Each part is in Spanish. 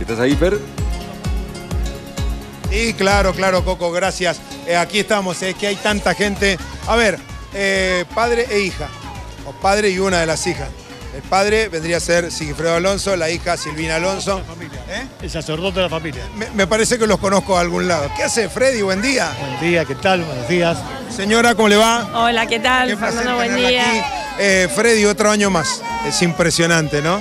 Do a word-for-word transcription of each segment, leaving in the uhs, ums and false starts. ¿Estás ahí, Fer? Sí, claro, claro, Coco, gracias. Eh, aquí estamos, es eh, que hay tanta gente. A ver, eh, padre e hija, o padre y una de las hijas. El padre vendría a ser Sigifredo Alonso, la hija Silvina Alonso. ¿Eh? El sacerdote de la familia. Me, me parece que los conozco a algún lado. ¿Qué hace, Freddy? Buen día. Buen día, ¿qué tal? Buenos días. Señora, ¿cómo le va? Hola, ¿qué tal? Qué Fernando, buen día. Eh, Freddy, otro año más. Es impresionante, ¿no?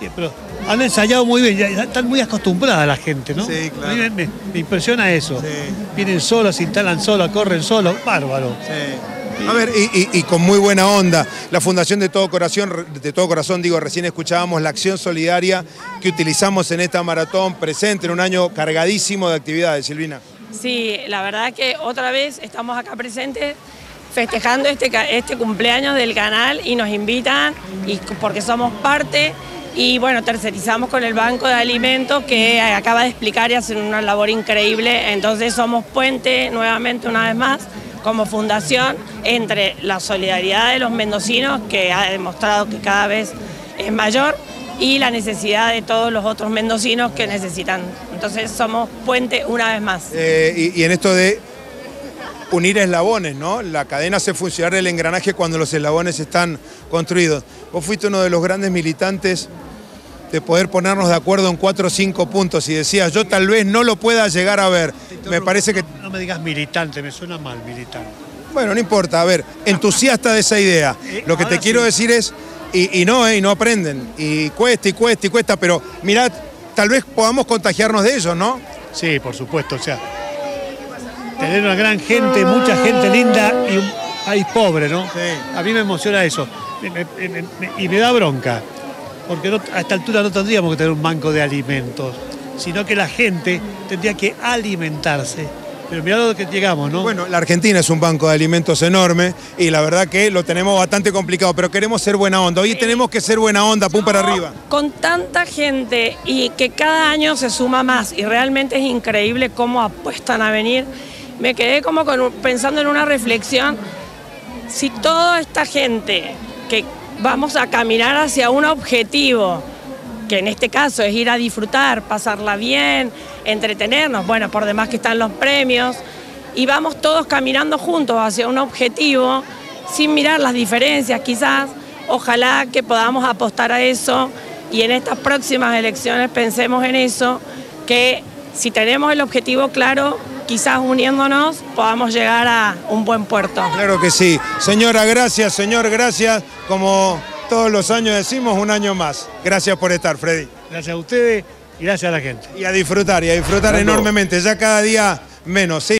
Sí, pero han ensayado muy bien, ya están muy acostumbradas la gente, ¿no? Sí, claro. A mí me, me impresiona eso. Sí. Vienen solos, se instalan solos, corren solos, bárbaro. Sí. A ver, y, y, y con muy buena onda, la Fundación de Todo Corazón, de Todo Corazón, digo, recién escuchábamos la acción solidaria que utilizamos en esta maratón presente, en un año cargadísimo de actividades, Silvina. Sí, la verdad que otra vez estamos acá presentes festejando este, este cumpleaños del canal y nos invitan, y porque somos parte, y bueno, tercerizamos con el Banco de Alimentos que acaba de explicar y hacer una labor increíble, entonces somos puente nuevamente una vez más, como fundación, entre la solidaridad de los mendocinos, que ha demostrado que cada vez es mayor, y la necesidad de todos los otros mendocinos que necesitan. Entonces somos puente una vez más. Eh, y, y en esto de unir eslabones, ¿no? La cadena hace funcionar el engranaje cuando los eslabones están construidos. Vos fuiste uno de los grandes militantes de poder ponernos de acuerdo en cuatro o cinco puntos y decías, yo tal vez no lo pueda llegar a ver. Me parece que... No me digas militante, me suena mal militante. Bueno, no importa, a ver, entusiasta de esa idea. Lo que te quiero decir es, y, y no, eh, y no aprenden, y cuesta, y cuesta, y cuesta, pero mirad, tal vez podamos contagiarnos de ellos, ¿no? Sí, por supuesto, o sea, tener una gran gente, mucha gente linda, y hay pobre, ¿no? Sí. A mí me emociona eso, me, me, me, me, y me da bronca. Porque no, a esta altura no tendríamos que tener un banco de alimentos, sino que la gente tendría que alimentarse. Pero mirá lo que llegamos, ¿no? Bueno, la Argentina es un banco de alimentos enorme y la verdad que lo tenemos bastante complicado, pero queremos ser buena onda. Hoy tenemos que ser buena onda, pum para arriba. Con tanta gente y que cada año se suma más y realmente es increíble cómo apuestan a venir, me quedé como con, pensando en una reflexión. Si toda esta gente que... vamos a caminar hacia un objetivo, que en este caso es ir a disfrutar, pasarla bien, entretenernos, bueno, por demás que están los premios, y vamos todos caminando juntos hacia un objetivo, sin mirar las diferencias quizás, ojalá que podamos apostar a eso, y en estas próximas elecciones pensemos en eso, que si tenemos el objetivo claro, quizás uniéndonos podamos llegar a un buen puerto. Claro que sí. Señora, gracias. Señor, gracias. Como todos los años decimos, un año más. Gracias por estar, Freddy. Gracias a ustedes y gracias a la gente. Y a disfrutar, y a disfrutar enormemente. Ya cada día menos, ¿sí?